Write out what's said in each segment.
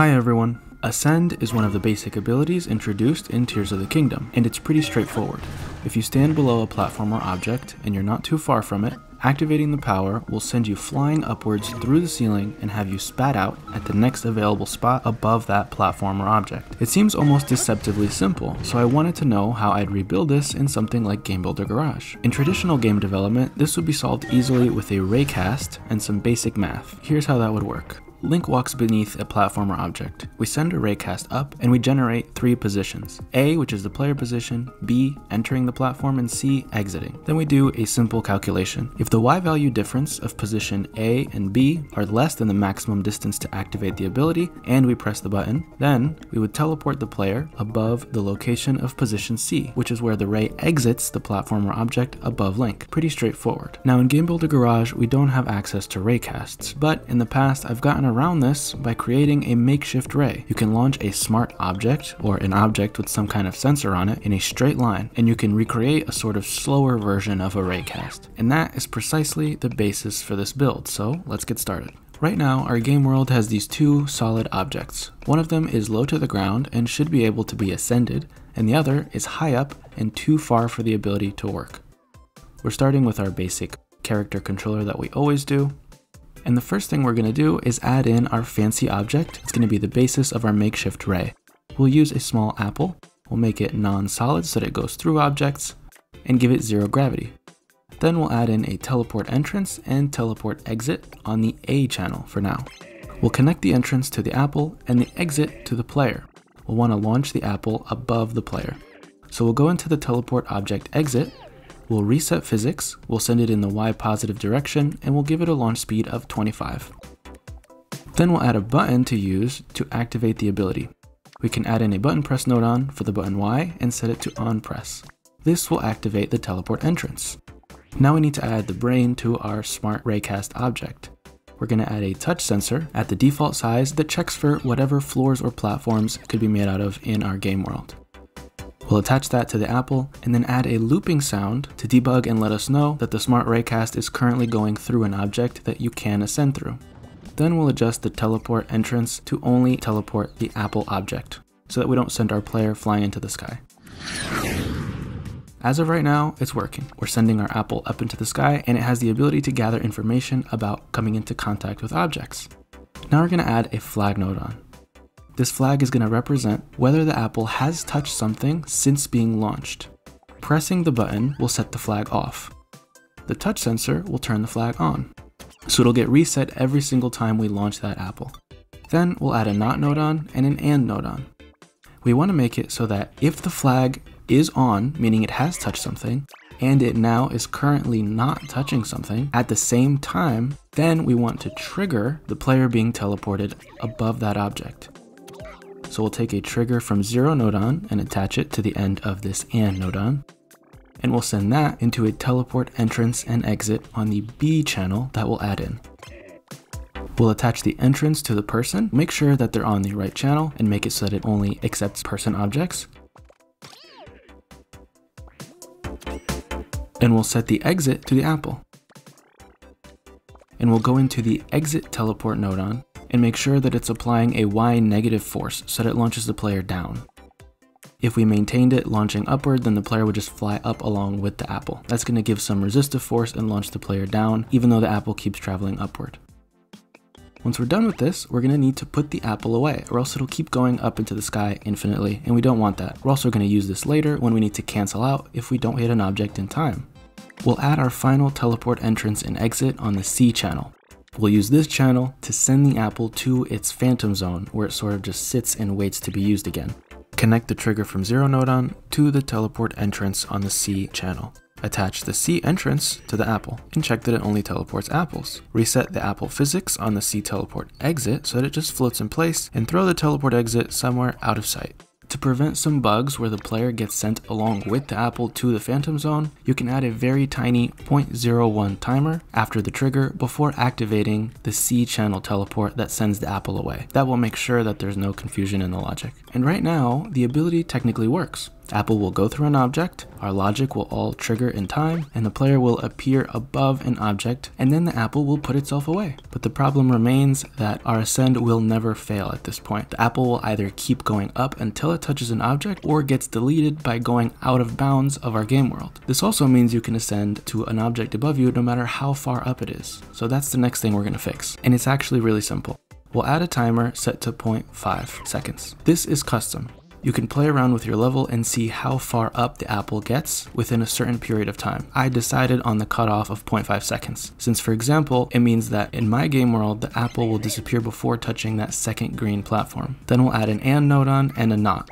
Hi everyone! Ascend is one of the basic abilities introduced in Tears of the Kingdom, and it's pretty straightforward. If you stand below a platform or object, and you're not too far from it, activating the power will send you flying upwards through the ceiling and have you spat out at the next available spot above that platform or object. It seems almost deceptively simple, so I wanted to know how I'd rebuild this in something like Game Builder Garage. In traditional game development, this would be solved easily with a raycast and some basic math. Here's how that would work. Link walks beneath a platform or object. We send a raycast up and we generate three positions: A, which is the player position, B, entering the platform, and C, exiting. Then we do a simple calculation. If the Y value difference of position A and B are less than the maximum distance to activate the ability, and we press the button, then we would teleport the player above the location of position C, which is where the ray exits the platform or object above Link. Pretty straightforward. Now in Game Builder Garage, we don't have access to raycasts, but in the past I've gotten around this by creating a makeshift ray. You can launch a smart object or an object with some kind of sensor on it in a straight line, and you can recreate a sort of slower version of a raycast. And that is precisely the basis for this build, so let's get started. Right now, our game world has these two solid objects. One of them is low to the ground and should be able to be ascended, and the other is high up and too far for the ability to work. We're starting with our basic character controller that we always do. And the first thing we're going to do is add in our fancy object. It's going to be the basis of our makeshift ray. We'll use a small apple, we'll make it non-solid so that it goes through objects, and give it zero gravity. Then we'll add in a teleport entrance and teleport exit on the A channel for now. We'll connect the entrance to the apple and the exit to the player. We'll want to launch the apple above the player. So we'll go into the teleport object exit, we'll reset physics, we'll send it in the Y positive direction, and we'll give it a launch speed of 25. Then we'll add a button to use to activate the ability. We can add in a button press node on for the button Y and set it to on press. This will activate the teleport entrance. Now we need to add the brain to our smart raycast object. We're going to add a touch sensor at the default size that checks for whatever floors or platforms it could be made out of in our game world. We'll attach that to the apple and then add a looping sound to debug and let us know that the smart raycast is currently going through an object that you can ascend through. Then we'll adjust the teleport entrance to only teleport the apple object so that we don't send our player flying into the sky. As of right now, it's working. We're sending our apple up into the sky and it has the ability to gather information about coming into contact with objects. Now we're going to add a flag node on. This flag is going to represent whether the apple has touched something since being launched. Pressing the button will set the flag off. The touch sensor will turn the flag on, so it'll get reset every single time we launch that apple. Then we'll add a not node on and an and node on. We want to make it so that if the flag is on, meaning it has touched something, and it now is currently not touching something at the same time, then we want to trigger the player being teleported above that object. So we'll take a trigger from zero node on and attach it to the end of this and node on, and we'll send that into a teleport entrance and exit on the B channel that we'll add in. We'll attach the entrance to the person, make sure that they're on the right channel, and make it so that it only accepts person objects. And we'll set the exit to the apple. And we'll go into the exit teleport node on and make sure that it's applying a Y negative force so that it launches the player down. If we maintained it launching upward, then the player would just fly up along with the apple. That's going to give some resistive force and launch the player down, even though the apple keeps traveling upward. Once we're done with this, we're going to need to put the apple away, or else it'll keep going up into the sky infinitely, and we don't want that. We're also going to use this later when we need to cancel out if we don't hit an object in time. We'll add our final teleport entrance and exit on the C channel. We'll use this channel to send the apple to its phantom zone, where it sort of just sits and waits to be used again. Connect the trigger from zero node on to the teleport entrance on the C channel. Attach the C entrance to the apple and check that it only teleports apples. Reset the apple physics on the C teleport exit so that it just floats in place, and throw the teleport exit somewhere out of sight. To prevent some bugs where the player gets sent along with the apple to the phantom zone, you can add a very tiny 0.01 timer after the trigger before activating the C channel teleport that sends the apple away. That will make sure that there's no confusion in the logic. And right now, the ability technically works. Apple will go through an object, our logic will all trigger in time, and the player will appear above an object, and then the apple will put itself away. But the problem remains that our ascend will never fail at this point. The apple will either keep going up until it touches an object, or gets deleted by going out of bounds of our game world. This also means you can ascend to an object above you no matter how far up it is. So that's the next thing we're going to fix. And it's actually really simple. We'll add a timer set to 0.5 seconds. This is custom. You can play around with your level and see how far up the apple gets within a certain period of time. I decided on the cutoff of 0.5 seconds, since for example, it means that in my game world, the apple will disappear before touching that second green platform. Then we'll add an and node on and a not.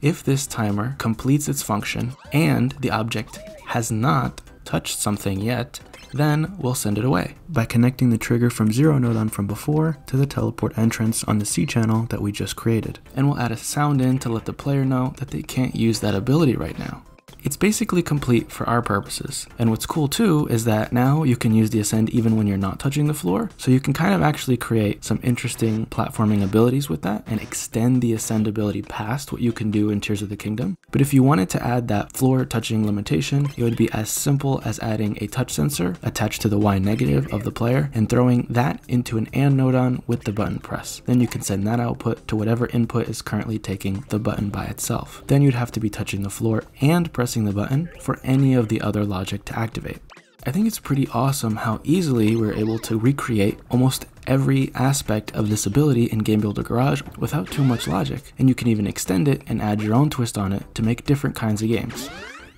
If this timer completes its function and the object has not touched something yet, then we'll send it away by connecting the trigger from zero node on from before to the teleport entrance on the C channel that we just created. And we'll add a sound in to let the player know that they can't use that ability right now. It's basically complete for our purposes. And what's cool too is that now you can use the ascend even when you're not touching the floor. So you can kind of actually create some interesting platforming abilities with that and extend the ascend ability past what you can do in Tears of the Kingdom. But if you wanted to add that floor touching limitation, it would be as simple as adding a touch sensor attached to the Y negative of the player and throwing that into an and node on with the button press. Then you can send that output to whatever input is currently taking the button by itself. Then you'd have to be touching the floor and pressing the button for any of the other logic to activate. I think it's pretty awesome how easily we're able to recreate almost every aspect of this ability in Game Builder Garage without too much logic, and you can even extend it and add your own twist on it to make different kinds of games.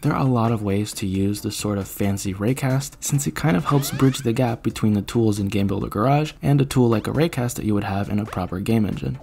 There are a lot of ways to use this sort of fancy raycast, since it kind of helps bridge the gap between the tools in Game Builder Garage and a tool like a raycast that you would have in a proper game engine.